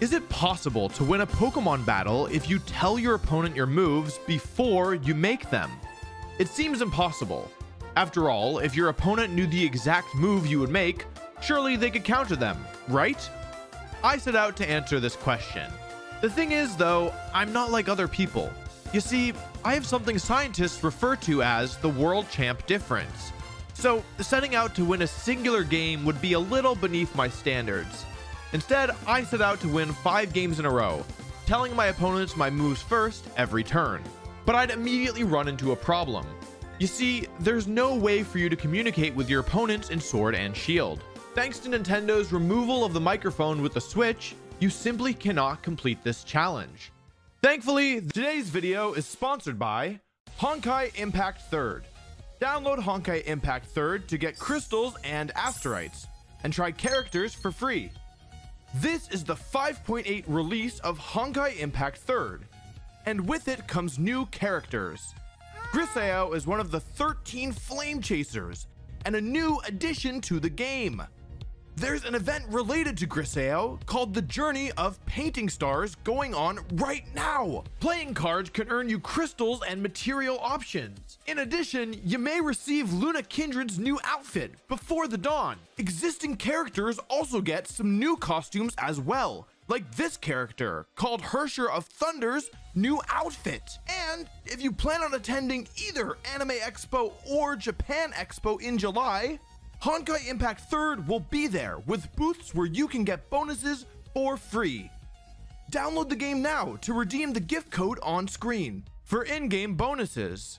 Is it possible to win a Pokemon battle if you tell your opponent your moves before you make them? It seems impossible. After all, if your opponent knew the exact move you would make, surely they could counter them, right? I set out to answer this question. The thing is, though, I'm not like other people. You see, I have something scientists refer to as the world champ difference. So setting out to win a singular game would be a little beneath my standards. Instead, I set out to win 5 games in a row, telling my opponents my moves first every turn. But I'd immediately run into a problem. You see, there's no way for you to communicate with your opponents in Sword and Shield. Thanks to Nintendo's removal of the microphone with the Switch, you simply cannot complete this challenge. Thankfully, today's video is sponsored by Honkai Impact 3rd. Download Honkai Impact 3rd to get crystals and Asterites, and try characters for free. This is the 5.8 release of Honkai Impact 3rd, and with it comes new characters. Griseo is one of the 13 Flame Chasers, and a new addition to the game. There's an event related to Griseo called the Journey of Painting Stars going on right now. Playing cards can earn you crystals and material options. In addition, you may receive Luna Kindred's new outfit, Before the Dawn. Existing characters also get some new costumes as well, like this character, called Hersher of Thunder's new outfit. And if you plan on attending either Anime Expo or Japan Expo in July, Honkai Impact 3rd will be there with booths where you can get bonuses for free. Download the game now to redeem the gift code on screen for in-game bonuses.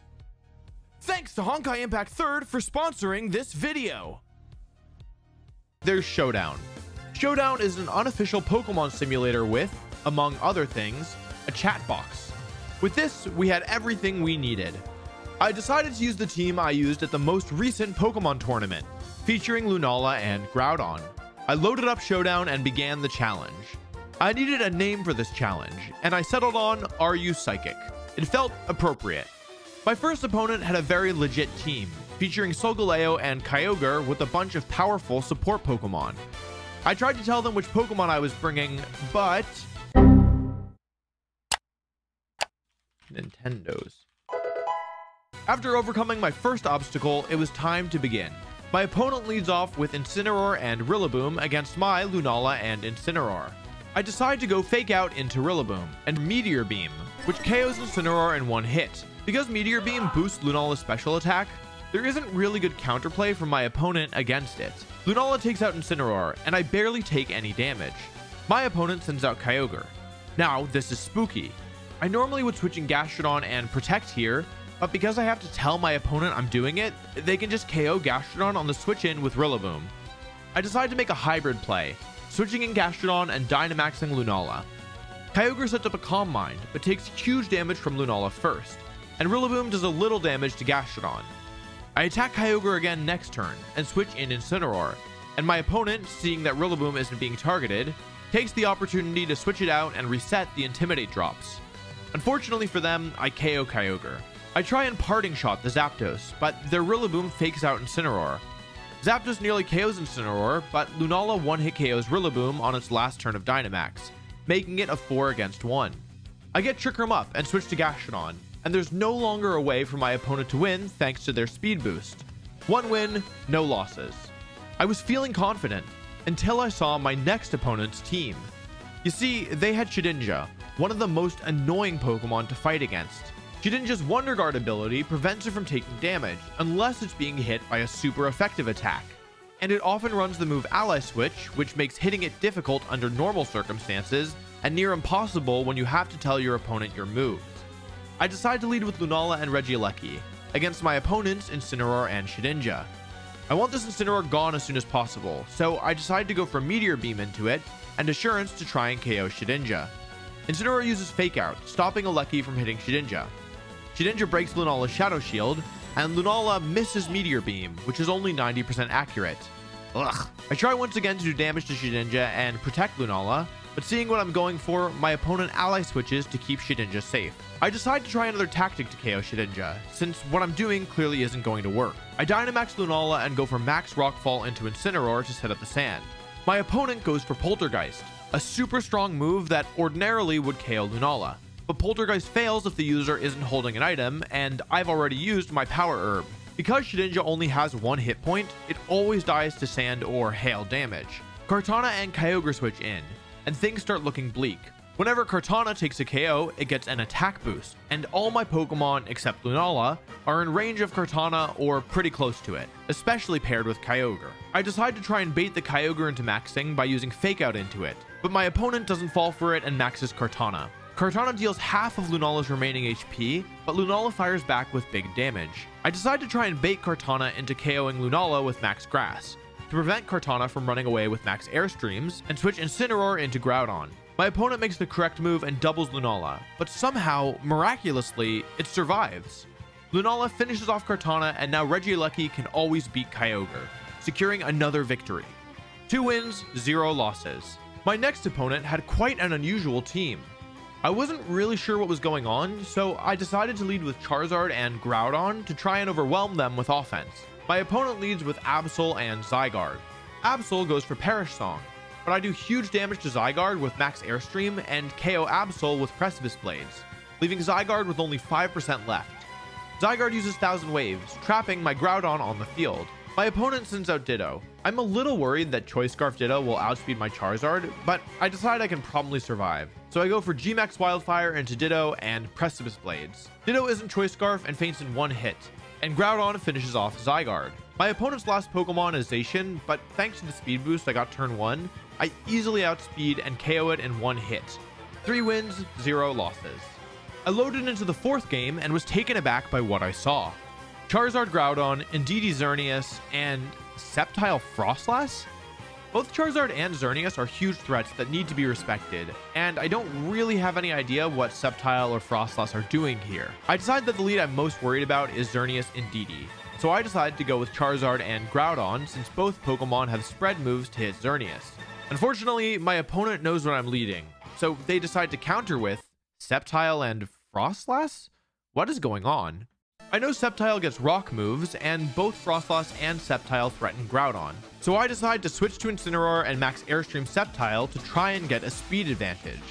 Thanks to Honkai Impact 3rd for sponsoring this video. There's Showdown. Showdown is an unofficial Pokemon simulator with, among other things, a chat box. With this, we had everything we needed. I decided to use the team I used at the most recent Pokemon tournament, featuring Lunala and Groudon. I loaded up Showdown and began the challenge. I needed a name for this challenge, and I settled on Are You Psychic? It felt appropriate. My first opponent had a very legit team, featuring Solgaleo and Kyogre with a bunch of powerful support Pokemon. I tried to tell them which Pokemon I was bringing, but... Nintendo's. After overcoming my first obstacle, it was time to begin. My opponent leads off with Incineroar and Rillaboom against my Lunala and Incineroar. I decide to go Fake Out into Rillaboom and Meteor Beam, which KOs Incineroar in 1 hit. Because Meteor Beam boosts Lunala's special attack, there isn't really good counterplay from my opponent against it. Lunala takes out Incineroar, and I barely take any damage. My opponent sends out Kyogre. Now, this is spooky. I normally would switch in Gastrodon and Protect here, but because I have to tell my opponent I'm doing it, they can just KO Gastrodon on the switch in with Rillaboom. I decide to make a hybrid play, switching in Gastrodon and Dynamaxing Lunala. Kyogre sets up a Calm Mind, but takes huge damage from Lunala first, and Rillaboom does a little damage to Gastrodon. I attack Kyogre again next turn, and switch in Incineroar, and my opponent, seeing that Rillaboom isn't being targeted, takes the opportunity to switch it out and reset the Intimidate drops. Unfortunately for them, I KO Kyogre. I try and Parting Shot the Zapdos, but their Rillaboom fakes out Incineroar. Zapdos nearly KOs Incineroar, but Lunala 1-hit KOs Rillaboom on its last turn of Dynamax, making it a 4-against-1. I get Trick Room up and switch to Gastrodon, and there's no longer a way for my opponent to win thanks to their speed boost. 1 win, no losses. I was feeling confident, until I saw my next opponent's team. You see, they had Shedinja, one of the most annoying Pokemon to fight against. Shedinja's Wonder Guard ability prevents it from taking damage, unless it's being hit by a super effective attack. And it often runs the move Ally Switch, which makes hitting it difficult under normal circumstances, and near impossible when you have to tell your opponent your moves. I decide to lead with Lunala and Regieleki, against my opponents Incineroar and Shedinja. I want this Incineroar gone as soon as possible, so I decide to go for Meteor Beam into it, and Assurance to try and KO Shedinja. Incineroar uses Fake Out, stopping Alecki from hitting Shedinja. Shedinja breaks Lunala's Shadow Shield, and Lunala misses Meteor Beam, which is only 90% accurate. Ugh. I try once again to do damage to Shedinja and protect Lunala, but seeing what I'm going for, my opponent Ally Switches to keep Shedinja safe. I decide to try another tactic to KO Shedinja, since what I'm doing clearly isn't going to work. I Dynamax Lunala and go for Max Rockfall into Incineroar to set up the sand. My opponent goes for Poltergeist, a super strong move that ordinarily would KO Lunala. But Poltergeist fails if the user isn't holding an item, and I've already used my Power Herb. Because Shedinja only has one hit point, it always dies to sand or hail damage. Kartana and Kyogre switch in, and things start looking bleak. Whenever Kartana takes a KO, it gets an attack boost, and all my Pokemon, except Lunala, are in range of Kartana or pretty close to it, especially paired with Kyogre. I decide to try and bait the Kyogre into maxing by using Fake Out into it, but my opponent doesn't fall for it and maxes Kartana. Kartana deals half of Lunala's remaining HP, but Lunala fires back with big damage. I decide to try and bait Kartana into KOing Lunala with Max Grass, to prevent Kartana from running away with Max Airstreams, and switch Incineroar into Groudon. My opponent makes the correct move and doubles Lunala, but somehow, miraculously, it survives. Lunala finishes off Kartana, and now Regieleki can always beat Kyogre, securing another victory. 2 wins, 0 losses. My next opponent had quite an unusual team. I wasn't really sure what was going on, so I decided to lead with Charizard and Groudon to try and overwhelm them with offense. My opponent leads with Absol and Zygarde. Absol goes for Perish Song, but I do huge damage to Zygarde with Max Airstream and KO Absol with Precipice Blades, leaving Zygarde with only 5% left. Zygarde uses Thousand Waves, trapping my Groudon on the field. My opponent sends out Ditto. I'm a little worried that Choice Scarf Ditto will outspeed my Charizard, but I decide I can probably survive. So I go for G-Max Wildfire into Ditto and Precipice Blades. Ditto isn't Choice Scarf and faints in one hit, and Groudon finishes off Zygarde. My opponent's last Pokemon is Zacian, but thanks to the speed boost I got turn 1, I easily outspeed and KO it in one hit. 3 wins, 0 losses. I loaded into the 4th game and was taken aback by what I saw. Charizard Groudon, Indeedee Xerneas, and Sceptile Froslass? Both Charizard and Xerneas are huge threats that need to be respected, and I don't really have any idea what Sceptile or Froslass are doing here. I decide that the lead I'm most worried about is Xerneas Indeedee, so I decide to go with Charizard and Groudon since both Pokemon have spread moves to hit Xerneas. Unfortunately, my opponent knows what I'm leading, so they decide to counter with Sceptile and Froslass? What is going on? I know Sceptile gets rock moves, and both Froslass and Sceptile threaten Groudon, so I decide to switch to Incineroar and Max Airstream Sceptile to try and get a speed advantage.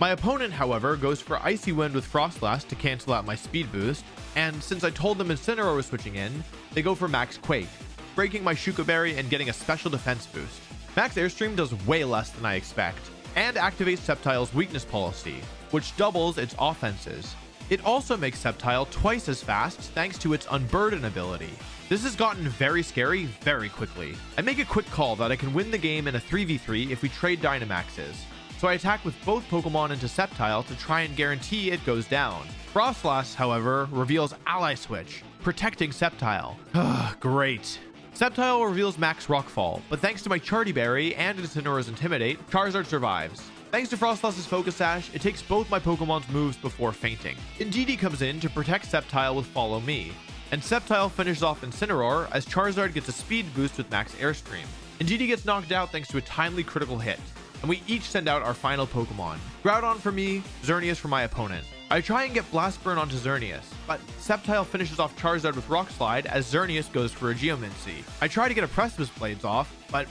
My opponent, however, goes for Icy Wind with Froslass to cancel out my speed boost, and since I told them Incineroar was switching in, they go for Max Quake, breaking my Shuka Berry and getting a special defense boost. Max Airstream does way less than I expect, and activates Sceptile's weakness policy, which doubles its offenses. It also makes Sceptile twice as fast thanks to its Unburden ability. This has gotten very scary very quickly. I make a quick call that I can win the game in a 3v3 if we trade Dynamaxes, so I attack with both Pokemon into Sceptile to try and guarantee it goes down. Froslass, however, reveals Ally Switch, protecting Sceptile. Great. Sceptile reveals Max Rockfall, but thanks to my Chardyberry and Incineroar's Intimidate, Charizard survives. Thanks to Froslass's Focus Sash, it takes both my Pokemon's moves before fainting. Indeedee comes in to protect Sceptile with Follow Me, and Sceptile finishes off Incineroar as Charizard gets a speed boost with Max Airstream. Indeedee gets knocked out thanks to a timely critical hit, and we each send out our final Pokemon. Groudon for me, Xerneas for my opponent. I try and get Blast Burn onto Xerneas, but Sceptile finishes off Charizard with Rock Slide as Xerneas goes for a Geomancy. I try to get a Precipice Blades off, but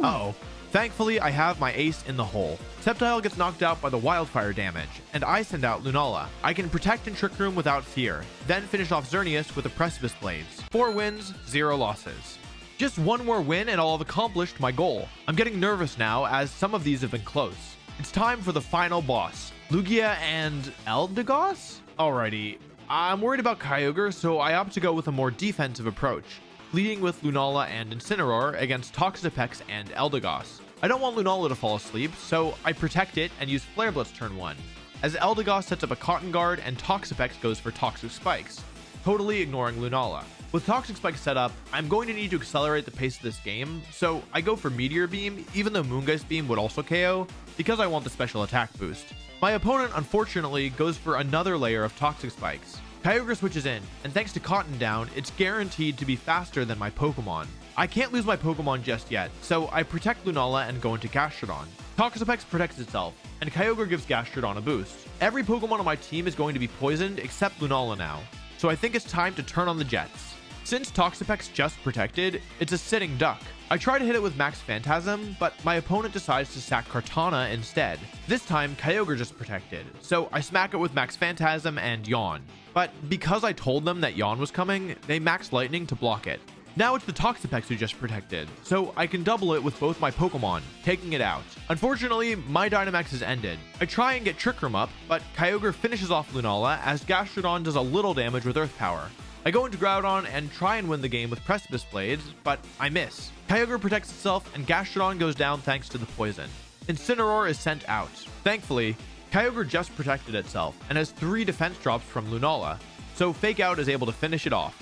uh-oh. Thankfully, I have my ace in the hole. Sceptile gets knocked out by the Wildfire damage, and I send out Lunala. I can protect and Trick Room without fear, then finish off Xerneas with the Precipice Blades. 4 wins, 0 losses. Just one more win and I'll have accomplished my goal. I'm getting nervous now as some of these have been close. It's time for the final boss. Lugia and Eldegoss? Alrighty, I'm worried about Kyogre, so I opt to go with a more defensive approach, leading with Lunala and Incineroar against Toxapex and Eldegoss. I don't want Lunala to fall asleep, so I protect it and use Flare Blitz turn 1, as Eldegoss sets up a Cotton Guard and Toxapex goes for Toxic Spikes, totally ignoring Lunala. With Toxic Spikes set up, I'm going to need to accelerate the pace of this game, so I go for Meteor Beam, even though Moongeist Beam would also KO, because I want the special attack boost. My opponent, unfortunately, goes for another layer of Toxic Spikes. Kyogre switches in, and thanks to Cotton Down, it's guaranteed to be faster than my Pokemon. I can't lose my Pokemon just yet, so I protect Lunala and go into Gastrodon. Toxapex protects itself, and Kyogre gives Gastrodon a boost. Every Pokemon on my team is going to be poisoned except Lunala now, so I think it's time to turn on the jets. Since Toxapex just protected, it's a sitting duck. I try to hit it with Max Phantasm, but my opponent decides to sack Kartana instead. This time, Kyogre just protected, so I smack it with Max Phantasm and Yawn. But because I told them that Yawn was coming, they Max Lightning to block it. Now it's the Toxapex who just protected, so I can double it with both my Pokemon, taking it out. Unfortunately, my Dynamax is ended. I try and get Trick Room up, but Kyogre finishes off Lunala as Gastrodon does a little damage with Earth Power. I go into Groudon and try and win the game with Precipice Blades, but I miss. Kyogre protects itself and Gastrodon goes down thanks to the poison. Incineroar is sent out. Thankfully, Kyogre just protected itself and has 3 defense drops from Lunala, so Fake Out is able to finish it off.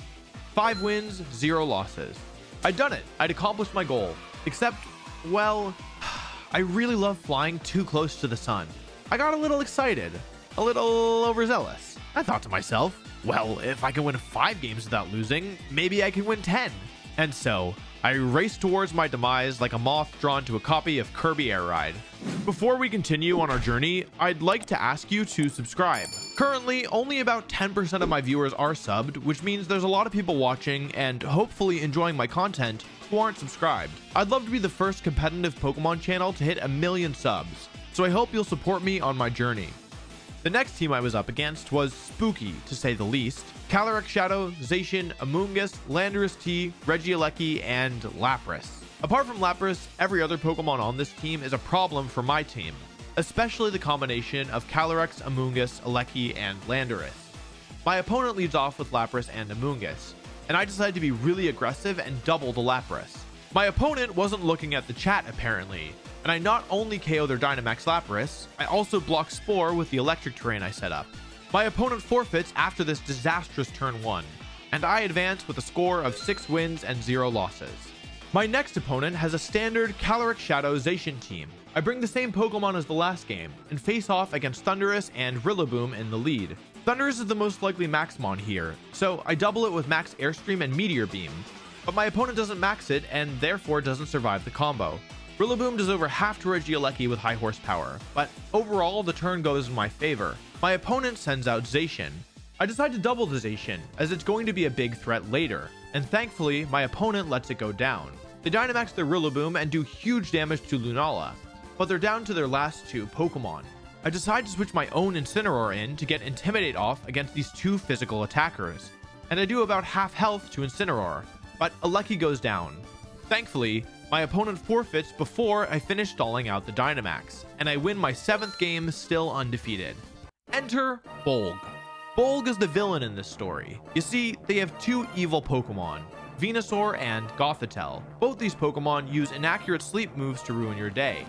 5 wins, 0 losses. I'd done it. I'd accomplished my goal. Except, well, I really love flying too close to the sun. I got a little excited, a little overzealous. I thought to myself, well, if I can win 5 games without losing, maybe I can win 10. And so, I raced towards my demise like a moth drawn to a copy of Kirby Air Ride. Before we continue on our journey, I'd like to ask you to subscribe. Currently, only about 10% of my viewers are subbed, which means there's a lot of people watching and hopefully enjoying my content who aren't subscribed. I'd love to be the first competitive Pokemon channel to hit 1 million subs, so I hope you'll support me on my journey. The next team I was up against was spooky, to say the least. Calyrex Shadow, Zacian, Amoonguss, Landorus T, Regieleki, and Lapras. Apart from Lapras, every other Pokemon on this team is a problem for my team, especially the combination of Calyrex, Amoonguss, Eleki, and Landorus. My opponent leads off with Lapras and Amoonguss, and I decided to be really aggressive and double the Lapras. My opponent wasn't looking at the chat apparently, and I not only KO their Dynamax Lapras, I also block Spore with the electric terrain I set up. My opponent forfeits after this disastrous turn 1, and I advance with a score of 6 wins and 0 losses. My next opponent has a standard Calyrex Shadow Zacian team. I bring the same Pokemon as the last game, and face off against Thundurus and Rillaboom in the lead. Thundurus is the most likely Maxmon here, so I double it with Max Airstream and Meteor Beam, but my opponent doesn't max it and therefore doesn't survive the combo. Rillaboom does over half to Regieleki with high horsepower, but overall the turn goes in my favor. My opponent sends out Zacian. I decide to double the Zacian, as it's going to be a big threat later, and thankfully my opponent lets it go down. They Dynamax their Rillaboom and do huge damage to Lunala, but they're down to their last 2 Pokemon. I decide to switch my own Incineroar in to get Intimidate off against these 2 physical attackers, and I do about half health to Incineroar, but Eleki goes down. Thankfully, my opponent forfeits before I finish stalling out the Dynamax, and I win my 7th game still undefeated. Enter Bolg. Bolg is the villain in this story. You see, they have 2 evil Pokemon, Venusaur and Gothitelle. Both these Pokemon use inaccurate sleep moves to ruin your day.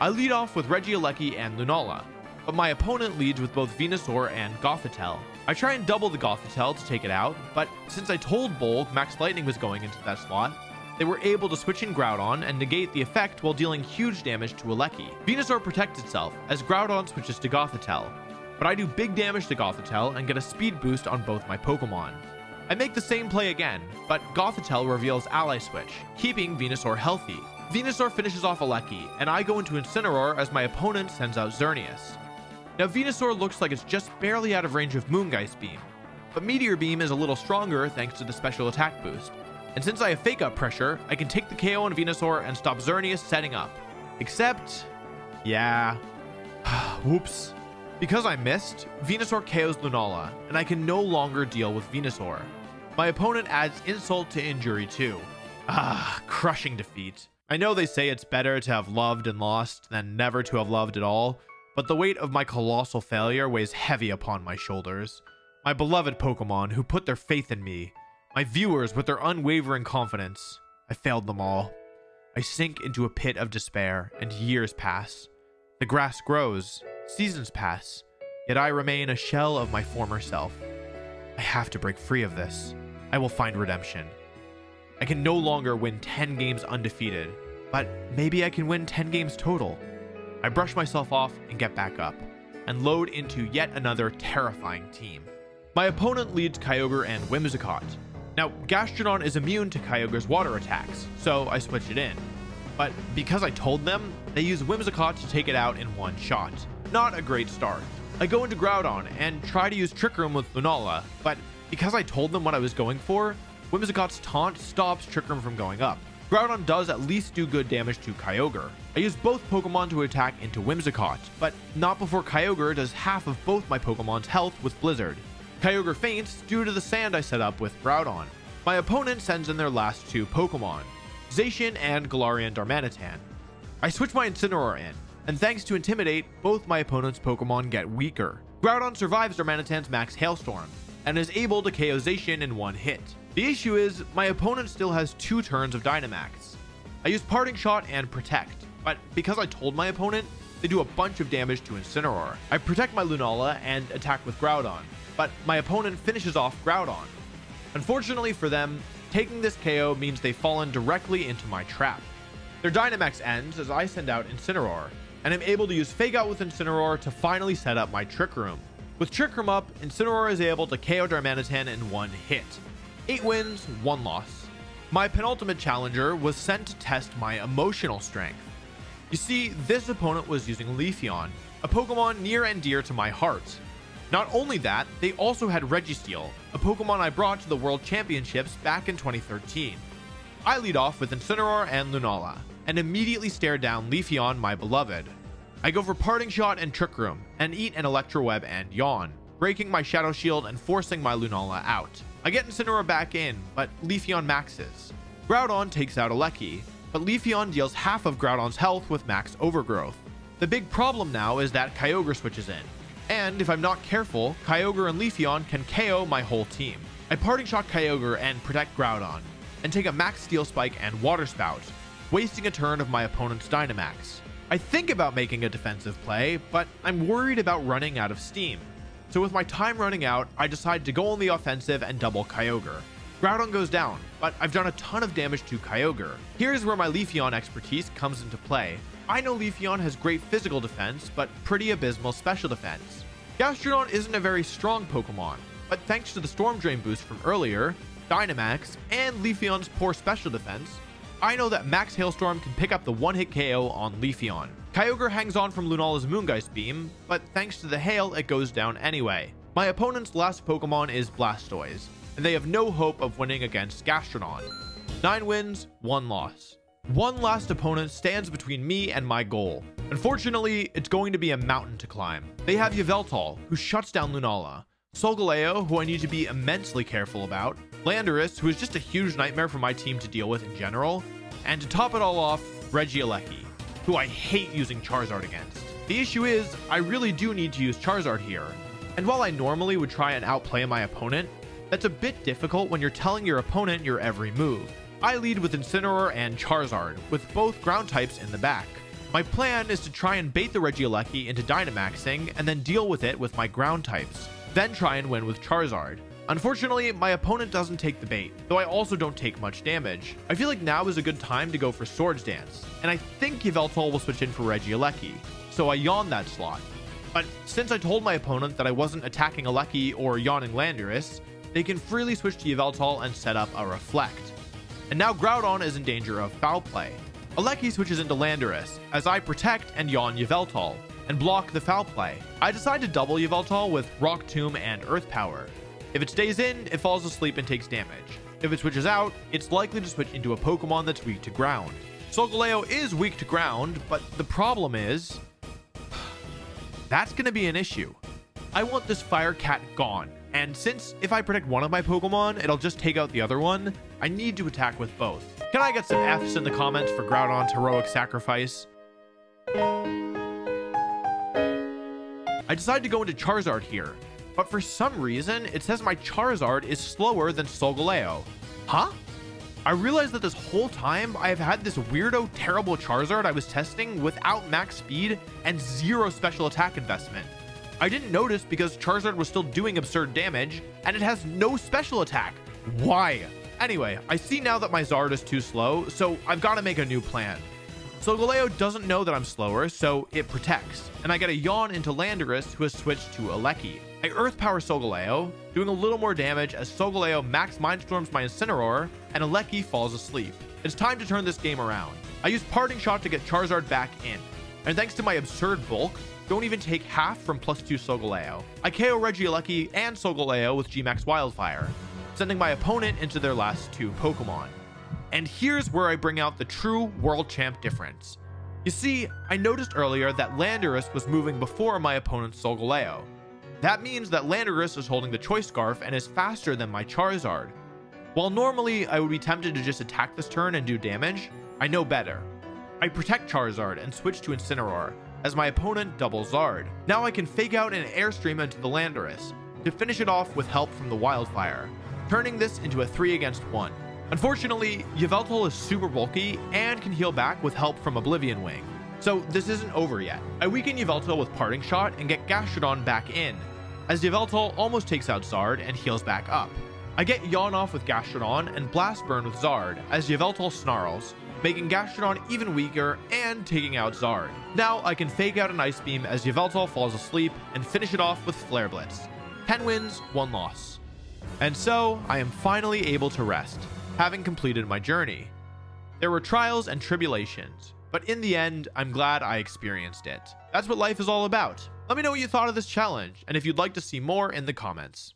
I lead off with Regieleki and Lunala, but my opponent leads with both Venusaur and Gothitelle. I try and double the Gothitelle to take it out, but since I told Bolg Max Lightning was going into that slot, they were able to switch in Groudon and negate the effect while dealing huge damage to Eleki. Venusaur protects itself as Groudon switches to Gothitelle, but I do big damage to Gothitelle and get a speed boost on both my Pokemon. I make the same play again, but Gothitelle reveals Ally Switch, keeping Venusaur healthy. Venusaur finishes off Eleki, and I go into Incineroar as my opponent sends out Xerneas. Now Venusaur looks like it's just barely out of range of Moongeist Beam, but Meteor Beam is a little stronger thanks to the special attack boost, and since I have Fake Up Pressure, I can take the KO on Venusaur and stop Xerneas setting up. Except, yeah, whoops. Because I missed, Venusaur KOs Lunala, and I can no longer deal with Venusaur. My opponent adds insult to injury too. Crushing defeat. I know they say it's better to have loved and lost than never to have loved at all, but the weight of my colossal failure weighs heavy upon my shoulders. My beloved Pokemon who put their faith in me, my viewers with their unwavering confidence, I failed them all. I sink into a pit of despair, and years pass. The grass grows. Seasons pass, yet I remain a shell of my former self. I have to break free of this. I will find redemption. I can no longer win 10 games undefeated, but maybe I can win 10 games total. I brush myself off and get back up, and load into yet another terrifying team. My opponent leads Kyogre and Whimsicott. Now, Gastrodon is immune to Kyogre's water attacks, so I switch it in. But because I told them, they use Whimsicott to take it out in 1 shot. Not a great start. I go into Groudon and try to use Trick Room with Lunala, but because I told them what I was going for, Whimsicott's taunt stops Trick Room from going up. Groudon does at least do good damage to Kyogre. I use both Pokemon to attack into Whimsicott, but not before Kyogre does half of both my Pokemon's health with Blizzard. Kyogre faints due to the sand I set up with Groudon. My opponent sends in their last two Pokemon, Zacian and Galarian Darmanitan. I switch my Incineroar in, and thanks to Intimidate, both my opponent's Pokemon get weaker. Groudon survives Darmanitan's max Hailstorm, and is able to KO Zacian in one hit. The issue is, my opponent still has 2 turns of Dynamax. I use Parting Shot and Protect, but because I told my opponent, they do a bunch of damage to Incineroar. I protect my Lunala and attack with Groudon, but my opponent finishes off Groudon. Unfortunately for them, taking this KO means they've fallen directly into my trap. Their Dynamax ends as I send out Incineroar, and I'm able to use Fake Out with Incineroar to finally set up my Trick Room. With Trick Room up, Incineroar is able to KO Darmanitan in one hit. 8 wins, 1 loss. My penultimate challenger was sent to test my emotional strength. You see, this opponent was using Leafeon, a Pokemon near and dear to my heart. Not only that, they also had Regieleki, a Pokemon I brought to the World Championships back in 2013. I lead off with Incineroar and Lunala, and immediately stare down Leafeon, my beloved. I go for Parting Shot and Trick Room, and eat an Electroweb and Yawn, breaking my Shadow Shield and forcing my Lunala out. I get Incineroar back in, but Leafeon maxes. Groudon takes out Regieleki, but Leafeon deals half of Groudon's health with max Overgrowth. The big problem now is that Kyogre switches in, and if I'm not careful, Kyogre and Leafeon can KO my whole team. I Parting Shot Kyogre and Protect Groudon, and take a max Steel Spike and Water Spout, wasting a turn of my opponent's Dynamax. I think about making a defensive play, but I'm worried about running out of steam. So with my time running out, I decide to go on the offensive and double Kyogre. Groudon goes down, but I've done a ton of damage to Kyogre. Here's where my Leafeon expertise comes into play. I know Leafeon has great physical defense, but pretty abysmal special defense. Gastrodon isn't a very strong Pokemon, but thanks to the Storm Drain boost from earlier, Dynamax, and Leafeon's poor special defense, I know that Max Hailstorm can pick up the one-hit KO on Leafeon. Kyogre hangs on from Lunala's Amoonguss Beam, but thanks to the hail, it goes down anyway. My opponent's last Pokemon is Blastoise, and they have no hope of winning against Gastrodon. 9 wins, 1 loss. One last opponent stands between me and my goal. Unfortunately, it's going to be a mountain to climb. They have Yveltal, who shuts down Lunala, Solgaleo, who I need to be immensely careful about, Landorus, who is just a huge nightmare for my team to deal with in general, and to top it all off, Regieleki, who I hate using Charizard against. The issue is, I really do need to use Charizard here, and while I normally would try and outplay my opponent, that's a bit difficult when you're telling your opponent your every move. I lead with Incineroar and Charizard, with both ground types in the back. My plan is to try and bait the Regieleki into Dynamaxing and then deal with it with my ground types, then try and win with Charizard. Unfortunately, my opponent doesn't take the bait, though I also don't take much damage. I feel like now is a good time to go for Swords Dance, and I think Yveltal will switch in for Regieleki, so I yawn that slot. But since I told my opponent that I wasn't attacking Regieleki or yawning Landorus, they can freely switch to Yveltal and set up a Reflect. And now Groudon is in danger of foul play. Regieleki switches into Landorus, as I protect and yawn Yveltal, and block the foul play. I decide to double Yveltal with Rock Tomb and Earth Power. If it stays in, it falls asleep and takes damage. If it switches out, it's likely to switch into a Pokemon that's weak to ground. Solgaleo is weak to ground, but the problem is, that's going to be an issue. I want this Fire Cat gone, and since if I protect one of my Pokemon, it'll just take out the other one, I need to attack with both. Can I get some Fs in the comments for Groudon's heroic sacrifice? I decide to go into Charizard here, but for some reason, it says my Charizard is slower than Solgaleo. Huh? I realized that this whole time, I have had this weirdo, terrible Charizard I was testing without max speed and 0 special attack investment. I didn't notice because Charizard was still doing absurd damage, and it has no special attack. Why? Anyway, I see now that my Zard is too slow, so I've got to make a new plan. Solgaleo doesn't know that I'm slower, so it protects, and I get a yawn into Landorus, who has switched to Regieleki. I Earth Power Solgaleo, doing a little more damage as Solgaleo max Mindstorms my Incineroar, and Regieleki falls asleep. It's time to turn this game around. I use Parting Shot to get Charizard back in, and thanks to my absurd bulk, don't even take half from +2 Solgaleo. I KO Regieleki and Solgaleo with G-Max Wildfire. sending my opponent into their last two Pokemon. And here's where I bring out the true World Champ difference. You see, I noticed earlier that Landorus was moving before my opponent's Solgaleo. That means that Landorus is holding the Choice Scarf and is faster than my Charizard. While normally I would be tempted to just attack this turn and do damage, I know better. I protect Charizard and switch to Incineroar, as my opponent doubles Zard. Now I can fake out an Airstream into the Landorus, to finish it off with help from the Wildfire, turning this into a 3-against-1. Unfortunately, Yveltal is super bulky and can heal back with help from Oblivion Wing, so this isn't over yet. I weaken Yveltal with Parting Shot and get Gastrodon back in, as Yveltal almost takes out Zard and heals back up. I get Yawn Off with Gastrodon and Blast Burn with Zard as Yveltal snarls, making Gastrodon even weaker and taking out Zard. Now I can fake out an Ice Beam as Yveltal falls asleep and finish it off with Flare Blitz. 10 wins, 1 loss. And so I am finally able to rest, having completed my journey. There were trials and tribulations, but in the end, I'm glad I experienced it. That's what life is all about. Let me know what you thought of this challenge, and if you'd like to see more in the comments.